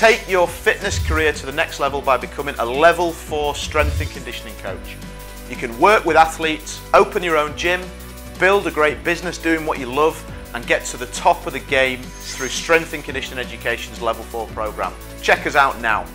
take your fitness career to the next level by becoming a level 4 strength and conditioning coach. You can work with athletes, open your own gym, build a great business doing what you love, and get to the top of the game through Strength and Conditioning Education's level 4 program. Check us out now.